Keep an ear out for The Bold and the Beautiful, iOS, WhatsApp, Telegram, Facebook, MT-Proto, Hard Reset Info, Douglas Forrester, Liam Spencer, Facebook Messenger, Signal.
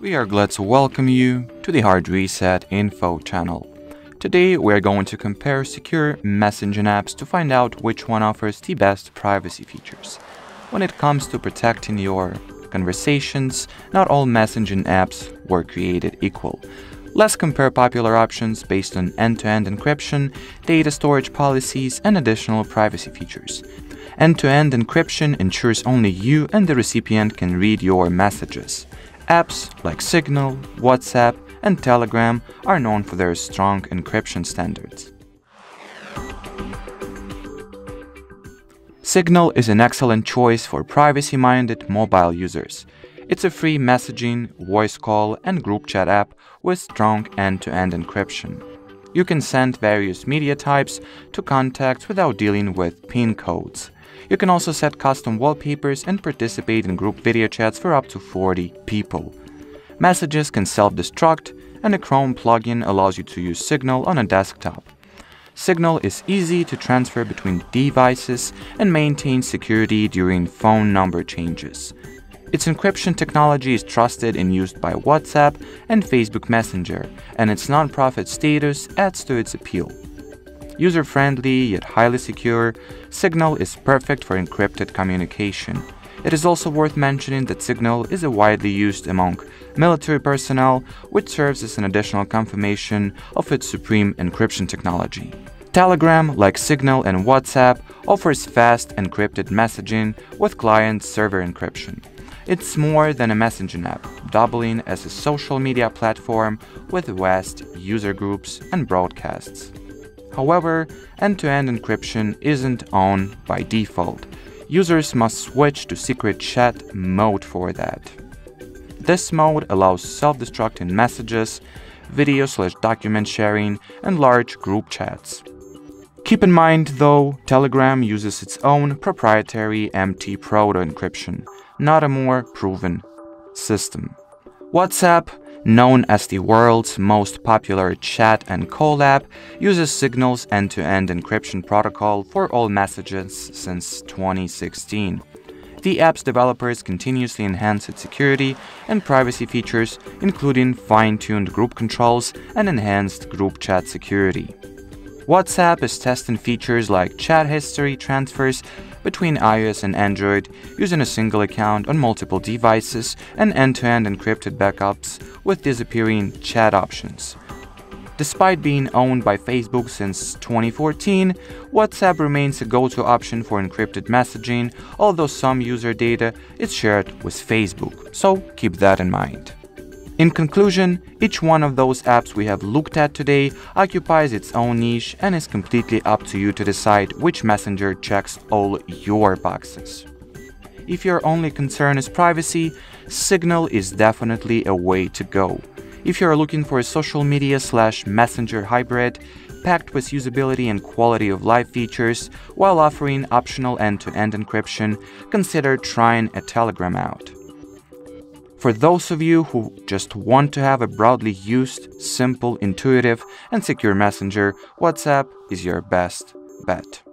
We are glad to welcome you to the Hard Reset Info channel. Today we are going to compare secure messaging apps to find out which one offers the best privacy features. When it comes to protecting your conversations, not all messaging apps were created equal. Let's compare popular options based on end-to-end encryption, data storage policies, and additional privacy features. End-to-end encryption ensures only you and the recipient can read your messages. Apps like Signal, WhatsApp, and Telegram are known for their strong encryption standards. Signal is an excellent choice for privacy-minded mobile users. It's a free messaging, voice call, and group chat app with strong end-to-end encryption. You can send various media types to contacts without dealing with PIN codes. You can also set custom wallpapers and participate in group video chats for up to 40 people. Messages can self-destruct, and a Chrome plugin allows you to use Signal on a desktop. Signal is easy to transfer between devices and maintain security during phone number changes. Its encryption technology is trusted and used by WhatsApp and Facebook Messenger, and its nonprofit status adds to its appeal. User-friendly yet highly secure, Signal is perfect for encrypted communication. It is also worth mentioning that Signal is widely used among military personnel, which serves as an additional confirmation of its supreme encryption technology. Telegram, like Signal and WhatsApp, offers fast encrypted messaging with client-server encryption. It's more than a messaging app, doubling as a social media platform with vast user groups and broadcasts. However, end-to-end encryption isn't on by default. Users must switch to secret chat mode for that. This mode allows self-destructing messages, video/document sharing, and large group chats. Keep in mind, though, Telegram uses its own proprietary MT-Proto encryption, not a more proven system. WhatsApp, known as the world's most popular chat and call app, uses Signal's end-to-end encryption protocol for all messages since 2016. The app's developers continuously enhance its security and privacy features, including fine-tuned group controls and enhanced group chat security. WhatsApp is testing features like chat history transfers between iOS and Android using a single account on multiple devices and end-to-end encrypted backups with disappearing chat options. Despite being owned by Facebook since 2014, WhatsApp remains a go-to option for encrypted messaging, although some user data is shared with Facebook, so keep that in mind. In conclusion, each one of those apps we have looked at today occupies its own niche and is completely up to you to decide which messenger checks all your boxes. If your only concern is privacy, Signal is definitely a way to go. If you are looking for a social media/messenger hybrid, packed with usability and quality of life features, while offering optional end-to-end encryption, consider trying a Telegram out. For those of you who just want to have a broadly used, simple, intuitive, and secure messenger, WhatsApp is your best bet.